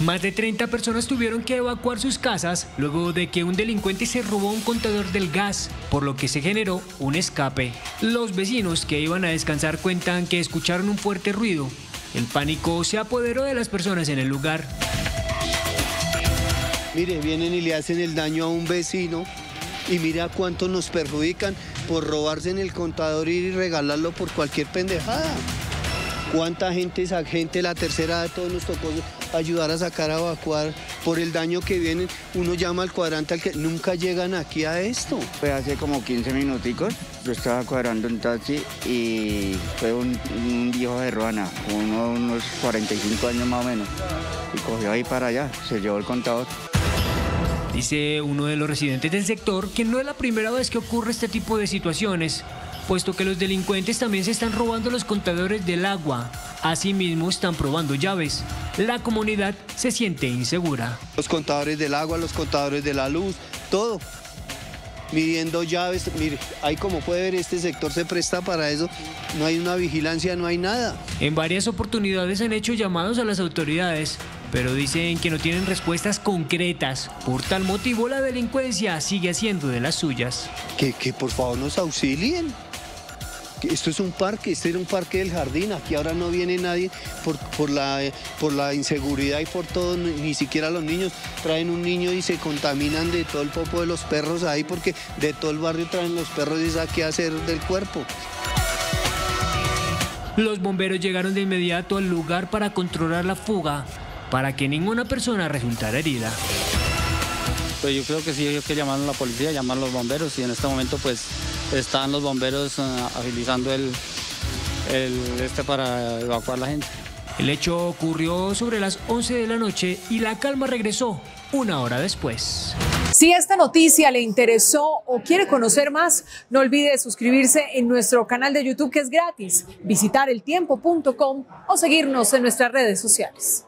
Más de 30 personas tuvieron que evacuar sus casas luego de que un delincuente se robó un contador del gas, por lo que se generó un escape. Los vecinos que iban a descansar cuentan que escucharon un fuerte ruido. El pánico se apoderó de las personas en el lugar. Mire, vienen y le hacen el daño a un vecino y mira cuánto nos perjudican por robarse en el contador y regalarlo por cualquier pendejada. Cuánta gente, esa gente, la tercera de todos nos tocó ayudar a sacar a evacuar por el daño que vienen. Uno llama al cuadrante al que nunca llegan aquí a esto. Pues hace como 15 minuticos yo estaba cuadrando un taxi y fue un viejo de Ruana, unos 45 años más o menos, y cogió ahí para allá, se llevó el contador. Dice uno de los residentes del sector que no es la primera vez que ocurre este tipo de situaciones, puesto que los delincuentes también se están robando los contadores del agua. Asimismo, están probando llaves. La comunidad se siente insegura. Los contadores del agua, los contadores de la luz, todo. Midiendo llaves, mire, ahí como puede ver, este sector se presta para eso. No hay una vigilancia, no hay nada. En varias oportunidades han hecho llamados a las autoridades, pero dicen que no tienen respuestas concretas. Por tal motivo, la delincuencia sigue haciendo de las suyas. Que por favor nos auxilien. Esto es un parque, este era un parque del jardín, aquí ahora no viene nadie por la inseguridad y por todo, ni siquiera los niños. Traen un niño y se contaminan de todo el popo de los perros ahí, porque de todo el barrio traen los perros y saqué a hacer del cuerpo. Los bomberos llegaron de inmediato al lugar para controlar la fuga, para que ninguna persona resultara herida. Pues yo creo que sí, hay que llamar a la policía, llamar a los bomberos, y en este momento pues están los bomberos agilizando para evacuar a la gente. El hecho ocurrió sobre las 11 de la noche y la calma regresó una hora después. Si esta noticia le interesó o quiere conocer más, no olvide suscribirse en nuestro canal de YouTube, que es gratis, visitar eltiempo.com o seguirnos en nuestras redes sociales.